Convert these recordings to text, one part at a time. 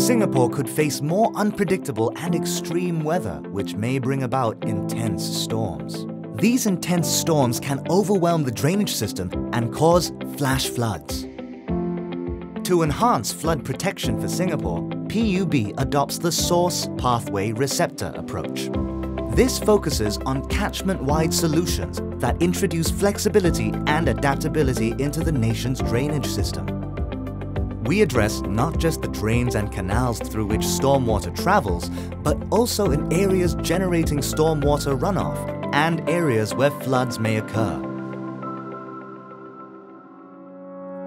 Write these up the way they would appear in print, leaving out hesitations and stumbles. Singapore could face more unpredictable and extreme weather, which may bring about intense storms. These intense storms can overwhelm the drainage system and cause flash floods. To enhance flood protection for Singapore, PUB adopts the source pathway receptor approach. This focuses on catchment-wide solutions that introduce flexibility and adaptability into the nation's drainage system. We address not just the drains and canals through which stormwater travels, but also in areas generating stormwater runoff and areas where floods may occur.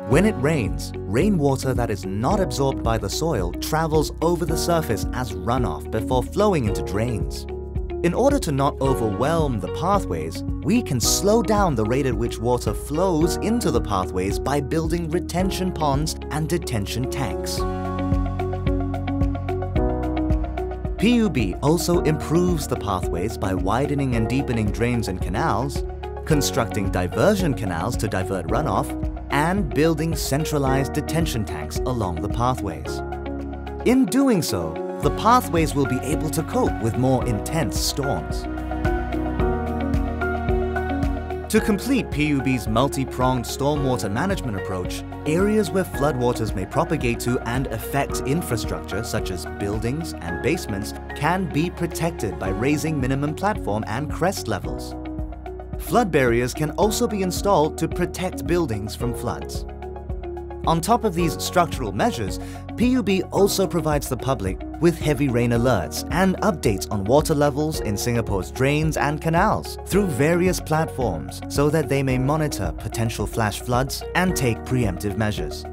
When it rains, rainwater that is not absorbed by the soil travels over the surface as runoff before flowing into drains. In order to not overwhelm the pathways, we can slow down the rate at which water flows into the pathways by building retention ponds and detention tanks. PUB also improves the pathways by widening and deepening drains and canals, constructing diversion canals to divert runoff, and building centralized detention tanks along the pathways. In doing so, the pathways will be able to cope with more intense storms. To complete PUB's multi-pronged stormwater management approach, areas where floodwaters may propagate to and affect infrastructure such as buildings and basements can be protected by raising minimum platform and crest levels. Flood barriers can also be installed to protect buildings from floods. On top of these structural measures, PUB also provides the public with heavy rain alerts and updates on water levels in Singapore's drains and canals through various platforms so that they may monitor potential flash floods and take preemptive measures.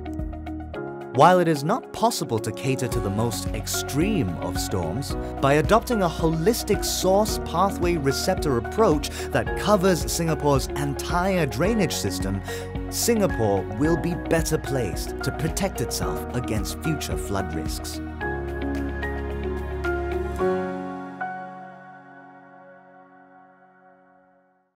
While it is not possible to cater to the most extreme of storms, by adopting a holistic source pathway receptor approach that covers Singapore's entire drainage system, Singapore will be better placed to protect itself against future flood risks.